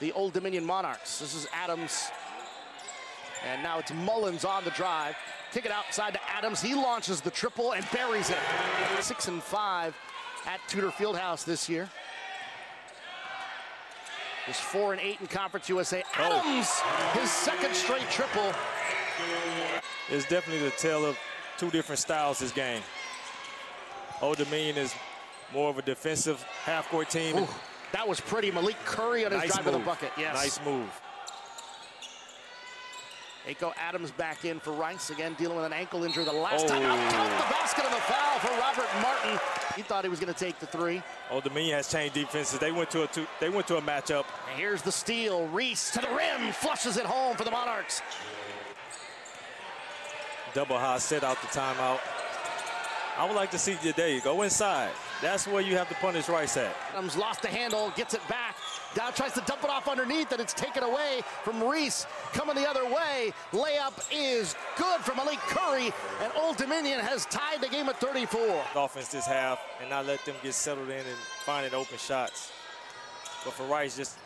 the Old Dominion Monarchs. This is Adams. And now it's Mullins on the drive. Kick it outside to Adams. He launches the triple and buries it. 6-5 at Tudor Fieldhouse this year. He's 4-8 in Conference USA. Adams, his second straight triple. It's definitely the tale of two different styles this game. Old Dominion is more of a defensive half-court team. Ooh, that was pretty. Malik Curry on his drive to the bucket. Yes. Nice move. Eiko Adams back in for Rice, again dealing with an ankle injury the last time out. The basket and the foul for Robert Martin. He thought he was going to take the three. Old Dominion has changed defenses. They went to a matchup. And here's the steal. Reese to the rim, flushes it home for the Monarchs. Double high set out the timeout. I would like to see today go inside. That's where you have to punish Rice at. Adams lost the handle, gets it back. Dow tries to dump it off underneath, and it's taken away from Reese. Coming the other way, layup is good from Malik Curry, and Old Dominion has tied the game at 34. Offense this half, and not let them get settled in and finding open shots. But for Rice, just...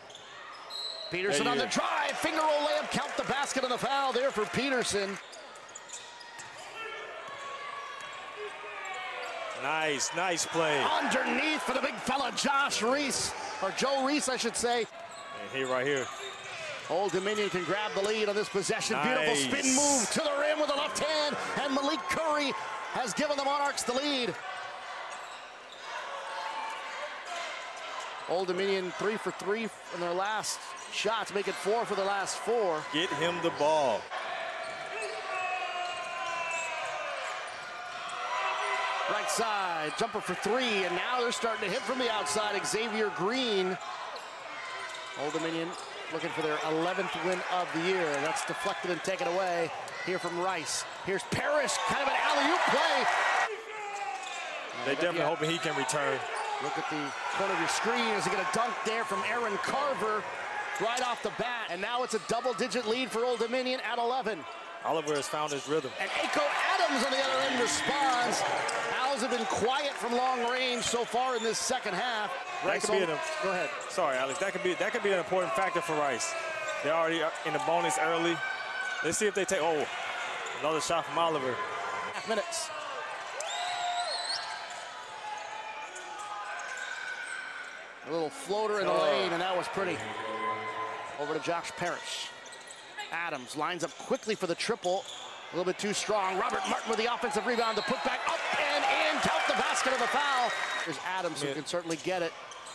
Peterson on the drive, finger roll layup, count the basket and the foul there for Peterson. Nice, nice play. Underneath for the big fella, Josh Reese. Or Joe Reese, I should say. And he right here. Old Dominion can grab the lead on this possession. Nice. Beautiful spin move to the rim with the left hand. And Malik Curry has given the Monarchs the lead. Old Dominion 3 for 3 in their last shots. Make it 4 for the last 4. Get him the ball. Right side, jumper for three, and now they're starting to hit from the outside. Xavier Green. Old Dominion looking for their 11th win of the year. That's deflected and taken away here from Rice. Here's Parrish, kind of an alley-oop play. They're definitely hoping he can return. Look at the corner of your screen. Is he going to dunk there from Aaron Carver right off the bat? And now it's a double-digit lead for Old Dominion at 11. Oliver has found his rhythm. And Eiko Adams on the other end responds. Owls have been quiet from long range so far in this second half. Rice could be go ahead. Sorry, Alex. That could be an important factor for Rice. They're already in the bonus early. Let's see if they take. Oh, another shot from Oliver. Half minutes. A little floater in the lane, and that was pretty. Over to Josh Parrish. Adams lines up quickly for the triple. A little bit too strong. Robert Martin with the offensive rebound. The putback up and in. Count the basket of the foul. There's Adams who can certainly get it.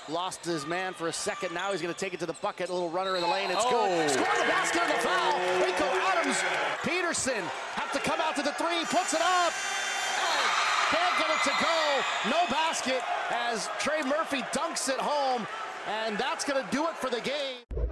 Lost his man for a second. Now he's going to take it to the bucket. A little runner in the lane. It's good. Score the basket of the foul. Eiko Adams. Peterson have to come out to the three. Puts it up. Can't get it to go. No basket as Trey Murphy dunks it home. And that's going to do it for the game.